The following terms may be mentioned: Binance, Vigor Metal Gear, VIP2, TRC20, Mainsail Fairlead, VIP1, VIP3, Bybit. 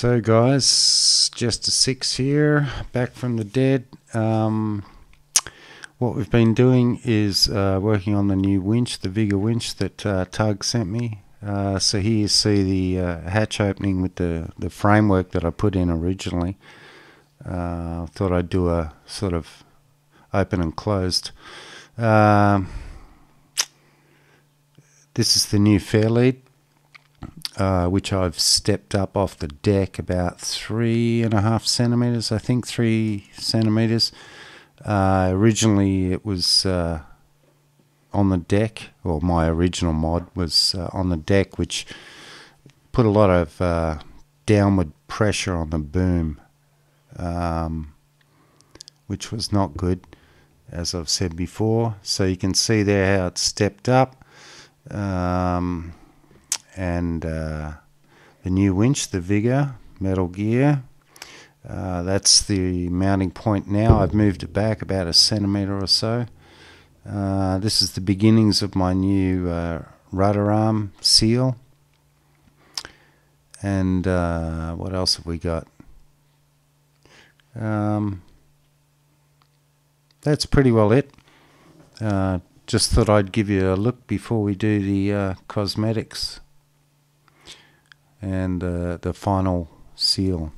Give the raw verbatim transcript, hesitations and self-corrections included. So guys, Jester six here, back from the dead. Um, what we've been doing is uh, working on the new winch, the Vigor winch that uh, Tug sent me. Uh, so here you see the uh, hatch opening with the, the framework that I put in originally. I uh, thought I'd do a sort of open and closed. Uh, this is the new fairlead, uh, which I've stepped up off the deck about three and a half centimeters, I think three centimeters. Uh, originally it was uh, on the deck, or my original mod was uh, on the deck, which put a lot of uh, downward pressure on the boom, um, which was not good, as I've said before. So you can see there how it's stepped up, um, and uh, the new winch, the Vigor Metal Gear, uh, that's the mounting point now. I've moved it back about a centimeter or so. Uh, this is the beginnings of my new uh, rudder arm seal, and uh, what else have we got? Um, that's pretty well it. Uh, just thought I'd give you a look before we do the uh, cosmetics and uh, the final seal.